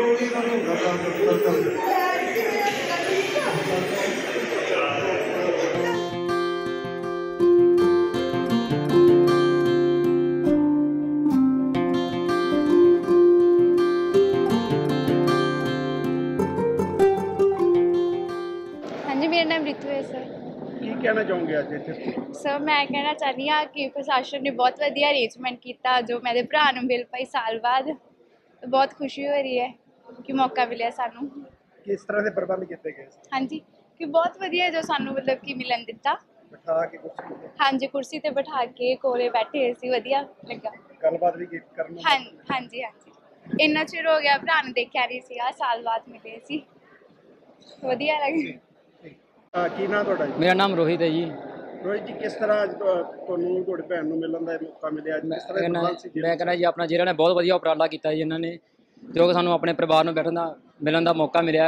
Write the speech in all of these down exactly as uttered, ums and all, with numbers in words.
कहना चाहूँगी आज सर मैं कहना चाहनी हाँ कि प्रशासन ने बहुत वधिया अरेंजमेंट किया जो मेरे भरा नूं मिल पाई साल बाद तो बहुत खुशी हो रही है कि मौका मिले सानू किस तरह से प्रबंध किए गए। हाँ जी कि बहुत वधिया जो सानू मतलब कि मिलन दिता बिठा के कुर्सी हाँ जी कुर्सी ते बिठा के कोले बैठे सी वधिया लगा गलबात भी करनी हाँ हाँ जी हाँ जी इन्ना चिर हो गया भरा नूं देखिया नहीं सी साल बाद मिले सी वधिया लगे। आ, की ना तो मेरा नाम रोहित है जी। रोहित जी किस तरह भैन मिलन का मौका मिले मैं कहना जी अपना जिला ने बहुत वधिया उपराला किया जी इन्होंने जो कि सानू अपने परिवार में बैठन का मिलन का मौका मिले इस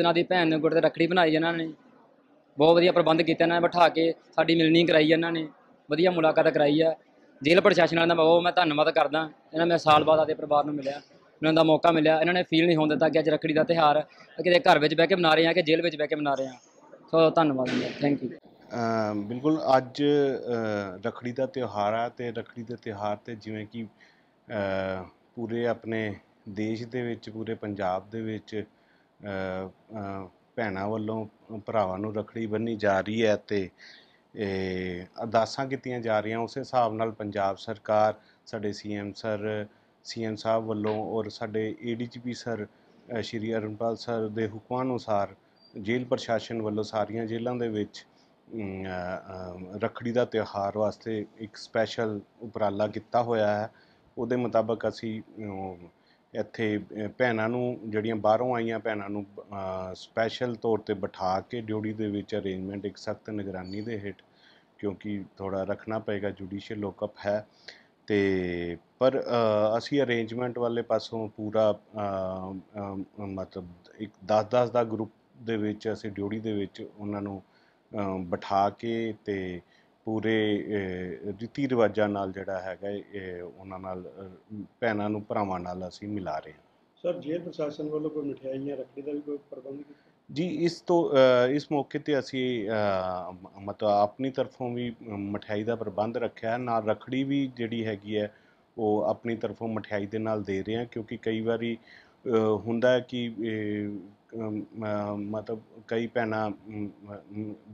तरह की भैन गुड़ से रखड़ी बनाई इन्होंने बहुत वधिया प्रबंध किया इन्होंने बिठा के साड़ी मिलनी कराई इन्होंने वधिया मुलाकात कराई है जेल प्रशासन वालों का बहुत मैं धन्यवाद करदा इन्होंने मैं साल बाद अपने परिवार में मिले मिलन का मौका मिले इन्होंने फील नहीं होने दिता कि अज रखड़ी का त्यौहार कि घर बह के मना रहे हैं कि जेल बह के मना रहे हैं तो धन्यवाद थैंक यू। बिल्कुल अज रखड़ी का त्यौहार है तो रखड़ी के त्यौहार तो जिमें कि पूरे अपने देश के दे पूरे पंजाब के भैन वालों भरावां नूं रखड़ी बन्नी जा रही है तो अरदासां कीतियां जा रही उस हिसाब नाल पंजाब सरकार साडे C M sir C M साहब वालों और साडे A D G P sir Shri Arunpal sir के हुक्मां अनुसार जेल प्रशासन वालों सारिया जेलों के रखड़ी का त्यौहार वास्ते एक स्पैशल उपराला किया होया है वो मुताबक असी इत्थे भैनों नूं जड़ियां बाहरों आईयां भैनों नूं स्पैशल तौर पर बिठा के ड्यूटी दे विच अरेंजमेंट एक सख्त निगरानी दे हेठ क्योंकि थोड़ा रखना पेगा जुडिशियल लॉकअप है ते पर असी अरेंजमेंट वाले पासों पूरा आ, आ, मतलब एक दस दस का ग्रुप दे विच असी ड्यूटी दे विच उन्हां नूं बिठा के ते पूरे रीति रिवाजां नाल जिहड़ा हैगा उन्हां नाल भैणां नूं भरावां नाल असी मिला रहे हैं। सर जेल प्रशासन वालों कोई मिठाइयां रखड़ी दा भी कोई प्रबंध जी इस तो इस मौके ते असी मतलब अपनी तरफों भी मिठाई दा प्रबंध रखा है नाल रखड़ी भी जिहड़ी हैगी है वो अपनी तरफों मिठाई दे नाल दे रहे हैं क्योंकि कई बारी हुंदा है कि मतलब कई भैनां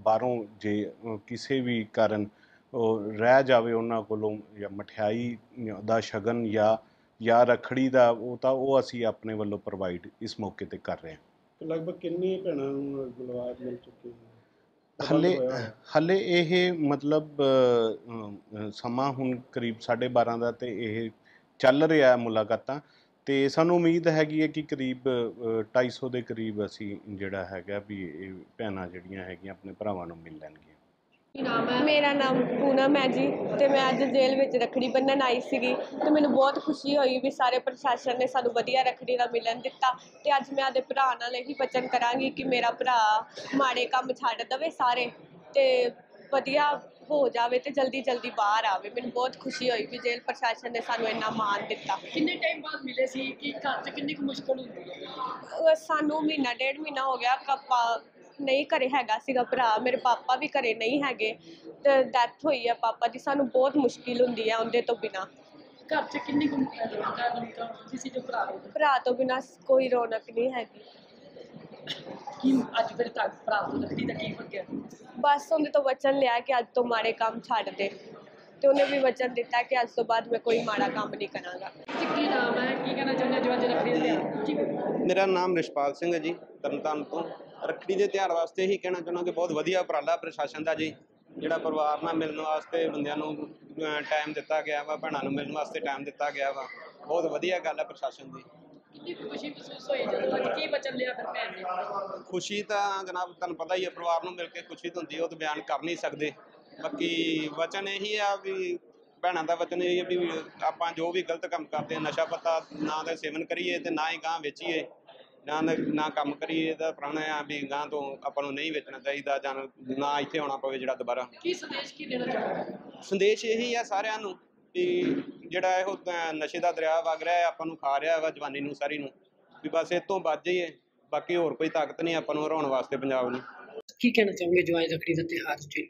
बाहरों जे किसी भी कारण रह जावे उन्हां कोलों या मठियाई दा शगन या या रखड़ी दा वो तां वो असीं अपने वल्लों प्रोवाइड इस मौके ते कर रहे हैं। लगभग कितनी भैनां नूं बुलवा मिल चुके हैं हले हले ये मतलब समा हुण करीब साढ़े बारह दा ते ये चल रहा है मुलाकातां तो सानू उम्मीद हैगी है कि करीब ढाई सौ के करीब असी जिहड़ा हैगा भी भैनां जिहड़ियां हैगियां अपने भरावां नूं मिल लैणगीयां। मेरा नाम पूनम है जी तो मैं अज जेल में रखड़ी बन्नण आई सीगी तो मैनूं बहुत खुशी हुई भी सारे प्रशासन ने सानू वधिया रखड़ी दा मिलन दिता तो अज मैं आपदे भरा नाल इही वचन करांगी कि मेरा भरा माड़े काम छड्ड दवे सारे तो वधिया हो जाए तो जल्दी जल्दी बाहर आवे। मैं बहुत खुशी हुई भी जेल प्रशासन ने सानू इन्ना मान दिता। कितने टाइम बाद मिले सी कि घर च कितनी मुश्किल हुंदी है सानू महीना डेढ़ महीना हो गया पापा नहीं घरे हैगा सीगा भरा मेरे पापा भी घरे नहीं हैगे ते डैथ हुई है पापा दी सानू बहुत मुश्किल हुंदी है उनके तो बिना घर च कितनी भरा तो बिना कोई रौनक नहीं हैगी बस उन्हें तो वचन लिया कि अज तो माड़े काम छाड़ दे तो उन्हें भी वचन दिता कि अज तो बाद मैं कोई माड़ा काम नहीं करांगा। मेरा नाम रिशपाल सिंह है जी तरनतारन तो रखड़ी के त्यौहार वास्ते ही कहना चाहना कि बहुत वधिया उपराला प्रशासन का जी जिहड़ा परिवार नाल मिलने वास्ते बंदियां नूं टाइम दिता गया वा भैणां नूं मिलने वास्ते टाइम दिता गया वा बहुत वधिया गल है प्रशासन की खुशी तो जनाब तुहानूं पता ही है परिवार नूं मिल के खुशी तो हुंदी है तो बयान कर नहीं सकते बाकी वचन यही है भी भैणां दा वचन यही है भी आपां जो भी गलत काम करते हैं नशा पत्ता ना तो सेवन करिए ते ना ही गांह वेचीए ना ना कम करिए तो पुराना है भी गांह तो आपां नूं नहीं वेचना चाहिए जान ना इत्थे आउणा पवे जिहड़ा दोबारा संदेश यही है सारिआं नूं भी जिहड़ा इहो नशे का दरिया वग रहा है आपां नूं खा रहा है वा जवानी नूं सारी नूं भी बस इतों बच जाइए, बाकी होर कोई ताकत नहीं आपको हराने वास्ते पंजाब नूं। की कहना चाहोगे जो आज रखड़ी का त्यौहार जी?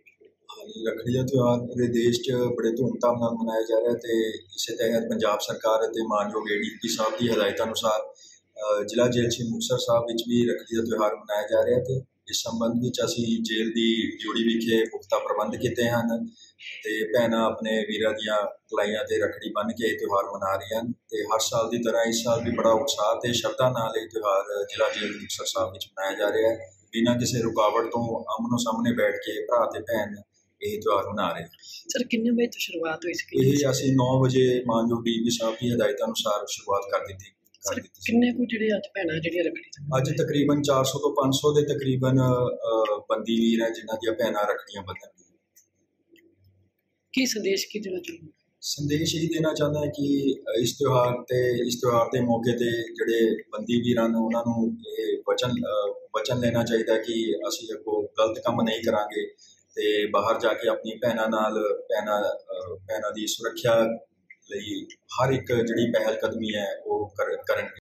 रखड़ी का त्यौहार पूरे देश बड़े धूमधाम नाल मनाया जा रहा है ते इस तहत पंजाब सरकार ते मानयोग ए डी जी पी साहब की हिदायतों अनुसार जिला जेल श्री मुक्तसर साहब विच भी रखड़ी का त्यौहार मनाया जा रहा है ते इस संबंध में असी जेल की ड्यूटी विखे पुख्ता प्रबंध किए हैं ते भैन अपने वीरां दीआं कलाइयां ते रखड़ी बन के त्यौहार मना रही हैं ते हर साल की तरह इस साल भी बड़ा उत्साह ते श्रद्धा नाल यह त्यौहार जिला जेल मुक्तसर साहब विच मनाया जा रहा है बिना किसी रुकावट तो आमनो सामने बैठ के भरा ते भैन यही त्यौहार मना रहे हैं। सर कितने बजे तो शुरुआत हुई इसकी? ये असी नौ बजे मानयोग डी जी साहब की हिदायत अनुसार शुरुआत कर दी थी। सर कितने को जिहड़े अज भैणां जिहड़ियां रखड़ी अज तकरीबन चार सौ तो पाँच सौ के तकरीबन बंदी वीर हैं जिन्हां दी भैणां रखड़ियां बधन। की संदेश की देना चाहुंदा? संदेश यही देना चाहता है कि इस त्यौहार ते इस त्यौहार के मौके पर जोड़े बंदी वीर हैं उन्होंने ये वचन वचन लेना चाहिए कि असी अगो गलत काम नहीं करांगे ते बाहर जाके अपनी भैनों नाल भैन भैनों की सुरक्षा लई हर एक जिहड़ी पहल कदमी है वो कर करन।